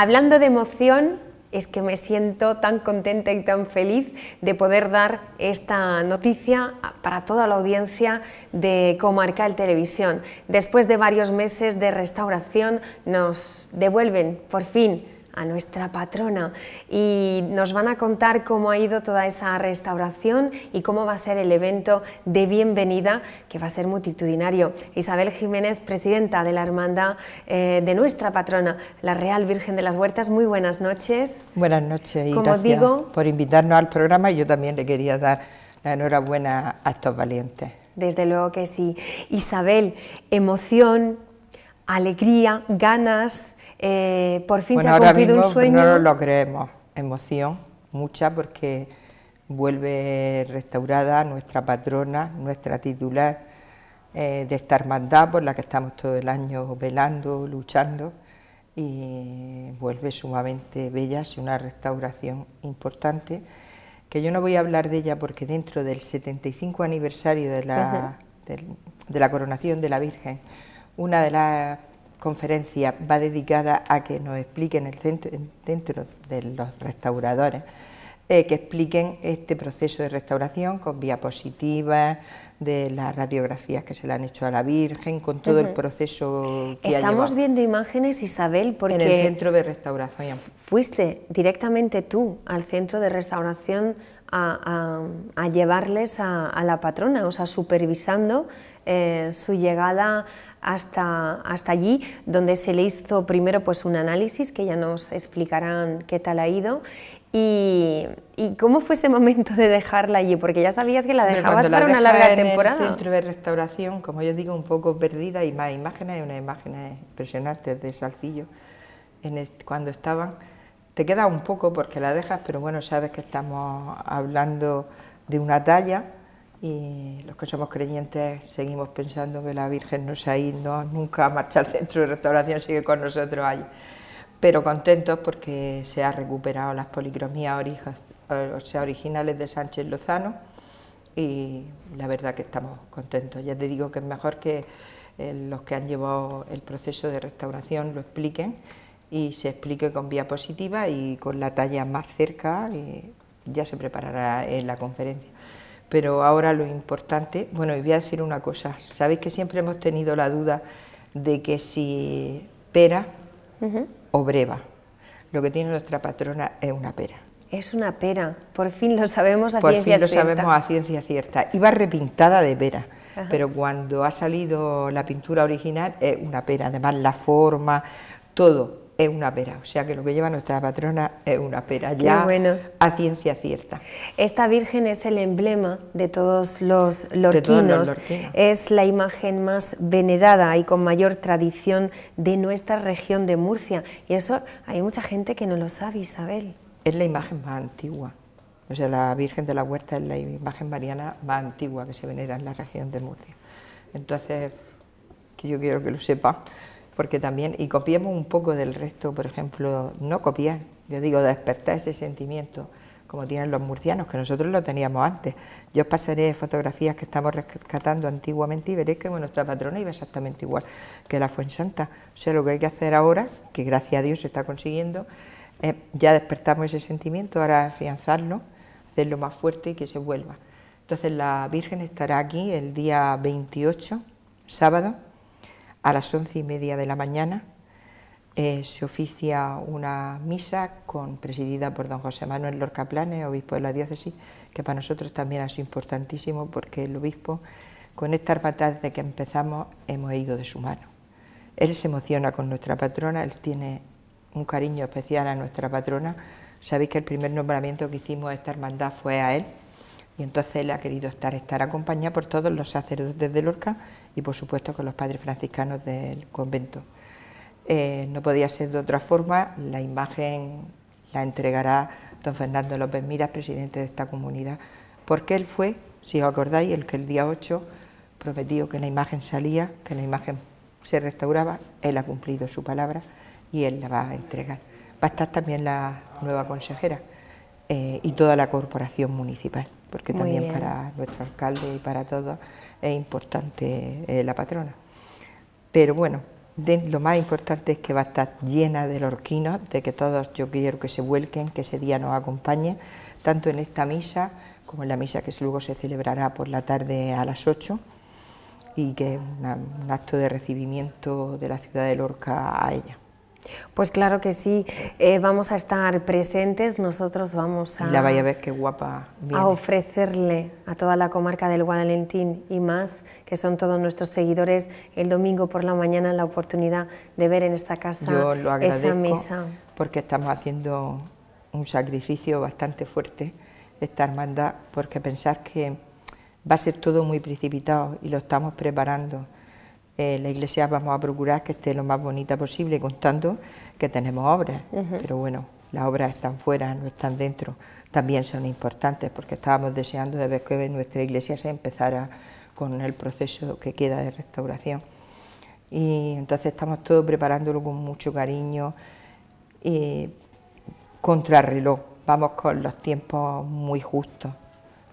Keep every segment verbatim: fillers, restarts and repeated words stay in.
Hablando de emoción, es que me siento tan contenta y tan feliz de poder dar esta noticia para toda la audiencia de Comarcal Televisión. Después de varios meses de restauración nos devuelven por fin a nuestra patrona y nos van a contar cómo ha ido toda esa restauración y cómo va a ser el evento de bienvenida, que va a ser multitudinario. Isabel Jiménez, presidenta de la hermandad eh, de nuestra patrona, la Real Virgen de las Huertas, muy buenas noches. Buenas noches y como digo, por invitarnos al programa. Yo también le quería dar la enhorabuena a estos valientes. Desde luego que sí. Isabel, emoción, alegría, ganas. Eh, por fin bueno, se ha cumplido ahora mismo un sueño. No lo creemos, emoción, mucha, porque vuelve restaurada nuestra patrona, nuestra titular eh, de esta hermandad por la que estamos todo el año velando, luchando, y vuelve sumamente bella. Es una restauración importante, que yo no voy a hablar de ella porque dentro del setenta y cinco aniversario de la, de, de la coronación de la Virgen, una de las conferencia va dedicada a que nos expliquen el centro, dentro de los restauradores, eh, que expliquen este proceso de restauración con diapositivas de las radiografías que se le han hecho a la Virgen, con todo uh-huh. el proceso que Estamos ha viendo imágenes, Isabel, porque... En el centro de restauración. Fuiste directamente tú al centro de restauración a, a, a llevarles a, a la patrona, o sea, supervisando eh, su llegada... Hasta, hasta allí, donde se le hizo primero pues un análisis, que ya nos explicarán qué tal ha ido, y, y cómo fue ese momento de dejarla allí, porque ya sabías que la dejabas para una larga temporada. El centro de restauración, como yo digo, un poco perdida, y más imágenes, y unas imágenes impresionantes de Salcillo, en el, cuando estaban, te queda un poco porque la dejas, pero bueno, sabes que estamos hablando de una talla, y los que somos creyentes seguimos pensando que la Virgen no se ha ido nunca, marcha al centro de restauración, sigue con nosotros allí, pero contentos porque se han recuperado las policromías orija, o sea, originales de Sánchez Lozano, y la verdad que estamos contentos. Ya te digo que es mejor que eh, los que han llevado el proceso de restauración lo expliquen, y se explique con diapositiva y con la talla más cerca, y ya se preparará en la conferencia. Pero ahora lo importante, bueno, y voy a decir una cosa, sabéis que siempre hemos tenido la duda de que si pera uh-huh. o breva. Lo que tiene nuestra patrona es una pera. Es una pera, por fin lo sabemos a ciencia cierta. Por fin lo sabemos a ciencia cierta. Iba repintada de pera, uh-huh. pero cuando ha salido la pintura original es una pera, además la forma, todo. Es una pera, o sea que lo que lleva nuestra patrona es una pera, ya bueno. a ciencia cierta. Esta Virgen es el emblema de todos los lorquinos, es la imagen más venerada y con mayor tradición de nuestra región de Murcia, y eso hay mucha gente que no lo sabe, Isabel. Es la imagen más antigua, o sea, la Virgen de la Huerta es la imagen mariana más antigua que se venera en la región de Murcia. Entonces, que yo quiero que lo sepa, porque también, y copiemos un poco del resto, por ejemplo, no copiar, yo digo despertar ese sentimiento, como tienen los murcianos, que nosotros lo teníamos antes. Yo os pasaré fotografías que estamos rescatando antiguamente y veréis que nuestra patrona iba exactamente igual que la Fuensanta. O sea, lo que hay que hacer ahora, que gracias a Dios se está consiguiendo, eh, ya despertamos ese sentimiento, ahora afianzarlo, hacerlo más fuerte y que se vuelva. Entonces la Virgen estará aquí el día veintiocho, sábado, a las once y media de la mañana. Eh, se oficia una misa con, presidida por don José Manuel Lorca Planes, obispo de la diócesis, que para nosotros también ha sido importantísimo, porque el obispo, con esta hermandad desde que empezamos, hemos ido de su mano. Él se emociona con nuestra patrona, él tiene un cariño especial a nuestra patrona. Sabéis que el primer nombramiento que hicimos a esta hermandad fue a él, y entonces él ha querido estar, estar acompañado por todos los sacerdotes de Lorca y por supuesto con los padres franciscanos del convento. Eh, no podía ser de otra forma, la imagen la entregará don Fernando López Miras, presidente de esta comunidad, porque él fue, si os acordáis, el que el día ocho prometió que la imagen salía, que la imagen se restauraba. Él ha cumplido su palabra y él la va a entregar. Va a estar también la nueva consejera eh, y toda la corporación municipal, porque Muy también bien. para nuestro alcalde y para todos es importante eh, la patrona. Pero bueno, De, lo más importante es que va a estar llena de lorquinos, de que todos yo quiero que se vuelquen, que ese día nos acompañe, tanto en esta misa como en la misa que luego se celebrará por la tarde a las ocho, y que es un acto de recibimiento de la ciudad de Lorca a ella. Pues claro que sí, eh, vamos a estar presentes, nosotros vamos a... Y la vaya a ver qué guapa viene. A ofrecerle a toda la comarca del Guadalentín y más, que son todos nuestros seguidores, el domingo por la mañana la oportunidad de ver en esta casa esa misa. Yo lo agradezco porque estamos haciendo un sacrificio bastante fuerte de esta hermandad, porque pensar que va a ser todo muy precipitado y lo estamos preparando. Eh, la iglesia vamos a procurar que esté lo más bonita posible, contando que tenemos obras, uh-huh. pero bueno, las obras están fuera, no están dentro, también son importantes, porque estábamos deseando de ver que nuestra iglesia se empezara con el proceso que queda de restauración, y entonces estamos todos preparándolo con mucho cariño, y contrarreloj, vamos con los tiempos muy justos,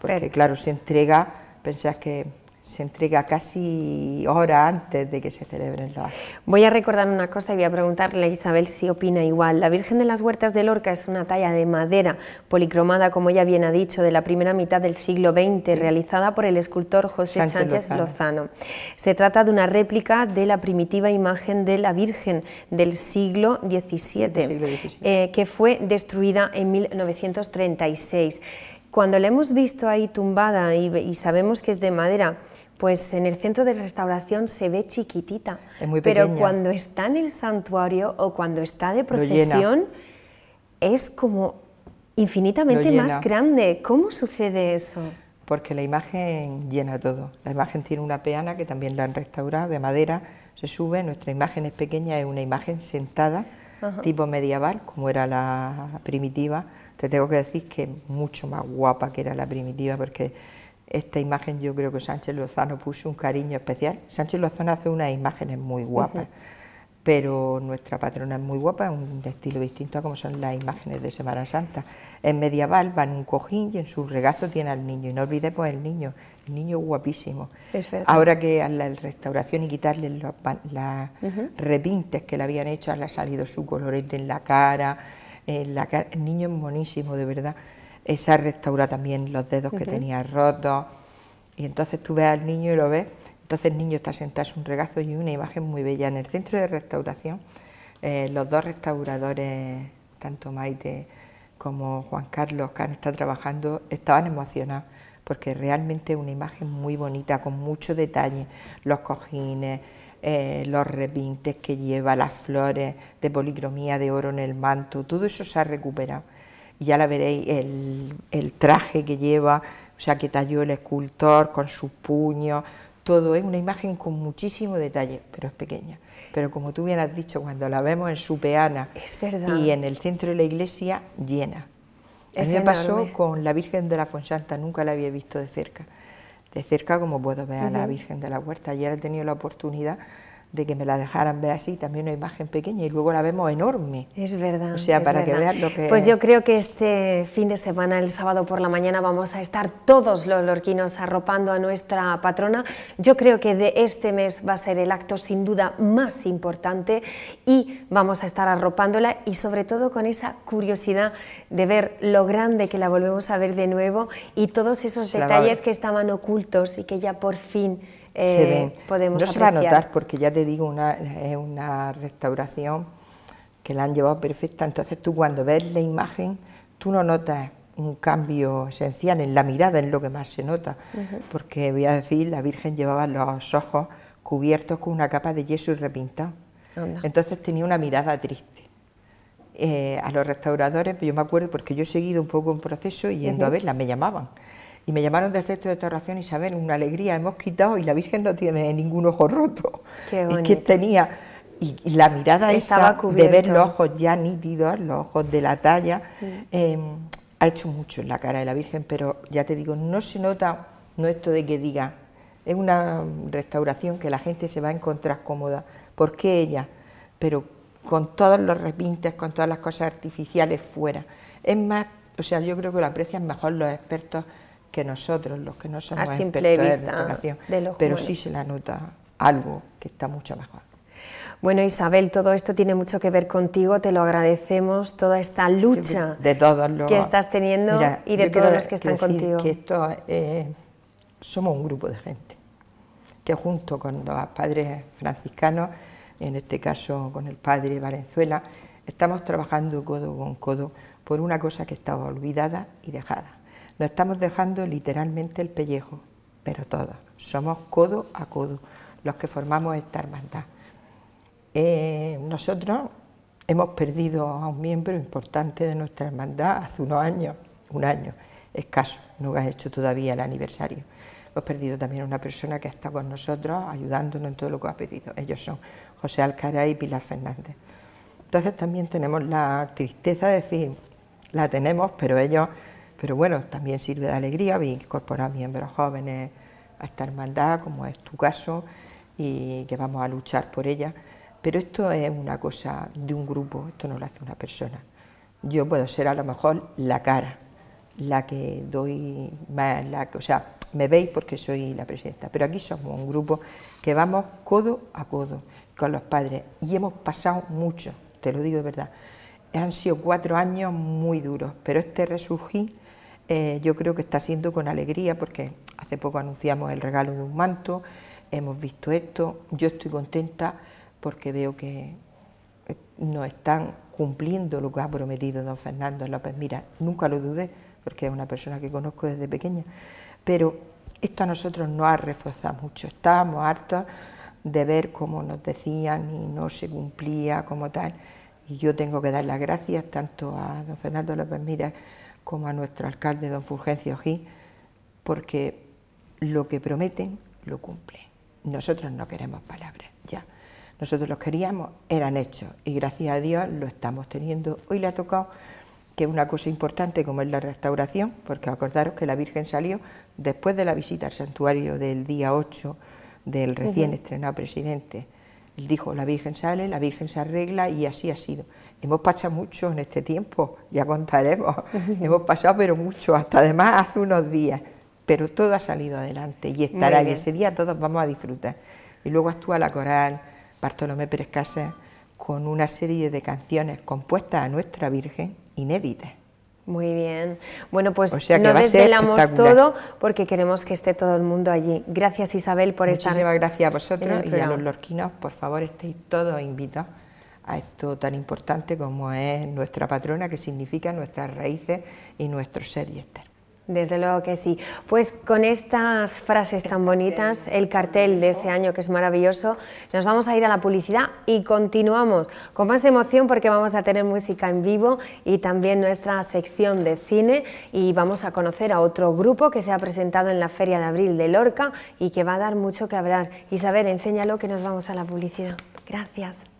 porque pero... claro, se entrega, pensás que... se entrega casi hora antes de que se celebren los actos. Voy a recordar una cosa y voy a preguntarle a Isabel si opina igual. La Virgen de las Huertas de Lorca es una talla de madera policromada, como ya bien ha dicho, de la primera mitad del siglo veinte, realizada por el escultor José Sánchez, Sánchez Lozano. Lozano. Se trata de una réplica de la primitiva imagen de la Virgen del siglo diecisiete, siglo diecisiete. Eh, que fue destruida en mil novecientos treinta y seis. Cuando la hemos visto ahí tumbada y, y sabemos que es de madera, pues en el centro de restauración se ve chiquitita. Es muy pequeña. Pero cuando está en el santuario o cuando está de procesión, es como infinitamente más grande. ¿Cómo sucede eso? Porque la imagen llena todo. La imagen tiene una peana que también la han restaurado, de madera, se sube. Nuestra imagen es pequeña, es una imagen sentada, ajá. tipo medieval, como era la primitiva. Te tengo que decir que es mucho más guapa que era la primitiva, porque esta imagen yo creo que Sánchez Lozano puso un cariño especial. Sánchez Lozano hace unas imágenes muy guapas, uh-huh. pero nuestra patrona es muy guapa, es un estilo distinto a como son las imágenes de Semana Santa. En medieval va en un cojín y en su regazo tiene al niño, y no olvidemos pues, el niño, el niño guapísimo. Es verdad. Ahora que a la restauración y quitarle los las uh-huh. repintes que le habían hecho, le ha salido su colorete en la cara. El, la, el niño es monísimo, de verdad. Se ha restaurado también los dedos uh-huh. que tenía rotos. Y entonces tú ves al niño y lo ves. Entonces el niño está sentado en un regazo y una imagen muy bella. En el centro de restauración, eh, los dos restauradores, tanto Maite como Juan Carlos, que han estado trabajando, estaban emocionados, porque realmente es una imagen muy bonita, con mucho detalle. Los cojines, Eh, los repintes que lleva, las flores de policromía de oro en el manto, todo eso se ha recuperado. Ya la veréis, el, el traje que lleva, o sea, que talló el escultor con sus puños, todo es una imagen con muchísimo detalle, pero es pequeña. Pero como tú bien has dicho, cuando la vemos en su peana es verdad. Y en el centro de la iglesia, llena. Es A mí me pasó con la Virgen de la Fuensanta, nunca la había visto de cerca. de cerca como puedo ver a la Virgen de la Huerta. Ayer he tenido la oportunidad de que me la dejaran ver así, también una imagen pequeña, y luego la vemos enorme. Es verdad. O sea, para verdad. que veas lo que... Pues yo creo que este fin de semana, el sábado por la mañana, vamos a estar todos los lorquinos arropando a nuestra patrona. Yo creo que de este mes va a ser el acto sin duda más importante, y vamos a estar arropándola, y sobre todo con esa curiosidad de ver lo grande que la volvemos a ver de nuevo, y todos esos se detalles que estaban ocultos y que ya por fin... Eh, se ven. Podemos no apreciar. Se va a notar, porque ya te digo, una, es una restauración que la han llevado perfecta. Entonces tú cuando ves la imagen, tú no notas un cambio esencial en la mirada, es lo que más se nota, uh-huh. porque voy a decir, la Virgen llevaba los ojos cubiertos con una capa de yeso y repintado, anda. Entonces tenía una mirada triste. Eh, a los restauradores, yo me acuerdo, porque yo he seguido un poco un proceso y yendo uh-huh. a verla, me llamaban. Y me llamaron del centro de restauración, Isabel, una alegría, hemos quitado y la Virgen no tiene ningún ojo roto. Qué bonito. Es que tenía, y, y la mirada Estaba esa cubierto. de ver los ojos ya nítidos, los ojos de la talla, sí. eh, ha hecho mucho en la cara de la Virgen, pero ya te digo, no se nota, no esto de que diga, es una restauración que la gente se va a encontrar cómoda, porque ella, pero con todos los repintes, con todas las cosas artificiales fuera. Es más, o sea, yo creo que lo aprecian mejor los expertos que nosotros, los que no somos expertos de restauración, pero sí se la nota algo que está mucho mejor. Bueno, Isabel, todo esto tiene mucho que ver contigo, te lo agradecemos, toda esta lucha de todos los, que estás teniendo mira, y de todos los que están contigo. Que esto, eh, somos un grupo de gente que junto con los padres franciscanos, en este caso con el padre Valenzuela, estamos trabajando codo con codo por una cosa que estaba olvidada y dejada. Nos estamos dejando literalmente el pellejo, pero todos, somos codo a codo los que formamos esta hermandad. Eh, nosotros hemos perdido a un miembro importante de nuestra hermandad hace unos años, un año escaso, no ha hecho todavía el aniversario. Hemos perdido también a una persona que ha estado con nosotros ayudándonos en todo lo que ha pedido. Ellos son José Alcaray y Pilar Fernández. Entonces también tenemos la tristeza de decir, la tenemos, pero ellos, pero bueno, también sirve de alegría incorporar miembros jóvenes a esta hermandad, como es tu caso, y que vamos a luchar por ella. Pero esto es una cosa de un grupo, esto no lo hace una persona. Yo puedo ser a lo mejor la cara, la que doy más, la que, o sea, me veis porque soy la presidenta, pero aquí somos un grupo que vamos codo a codo con los padres y hemos pasado mucho, te lo digo de verdad. Han sido cuatro años muy duros, pero este resurgir eh, yo creo que está siendo con alegría, porque hace poco anunciamos el regalo de un manto, hemos visto esto, yo estoy contenta porque veo que nos están cumpliendo lo que ha prometido don Fernando López Miras. Nunca lo dudé, porque es una persona que conozco desde pequeña, pero esto a nosotros nos ha reforzado mucho, estábamos hartos de ver cómo nos decían y no se cumplía como tal. Y yo tengo que dar las gracias tanto a don Fernando López Miras como a nuestro alcalde, don Fulgencio Gí, porque lo que prometen lo cumplen. Nosotros no queremos palabras, ya. Nosotros los queríamos, eran hechos, y gracias a Dios lo estamos teniendo. Hoy le ha tocado que una cosa importante como es la restauración, porque acordaros que la Virgen salió después de la visita al santuario del día ocho del recién uh-huh. estrenado presidente. Él dijo, la Virgen sale, la Virgen se arregla, y así ha sido. Hemos pasado mucho en este tiempo, ya contaremos, hemos pasado pero mucho, hasta además hace unos días, pero todo ha salido adelante y estará, y ese día todos vamos a disfrutar. Y luego actúa la coral Bartolomé Pérez Casas con una serie de canciones compuestas a nuestra Virgen, inéditas. Muy bien, bueno, pues o sea no desvelamos todo porque queremos que esté todo el mundo allí. Gracias, Isabel, por estar. Muchísimas gracias a vosotros y a los lorquinos, por favor, estéis todos invitados a esto tan importante como es nuestra patrona, que significa nuestras raíces y nuestro ser y estar. Desde luego que sí. Pues con estas frases tan bonitas, el cartel de este año que es maravilloso, nos vamos a ir a la publicidad y continuamos con más emoción porque vamos a tener música en vivo y también nuestra sección de cine, y vamos a conocer a otro grupo que se ha presentado en la Feria de Abril de Lorca y que va a dar mucho que hablar. Isabel, enséñalo, que nos vamos a la publicidad. Gracias.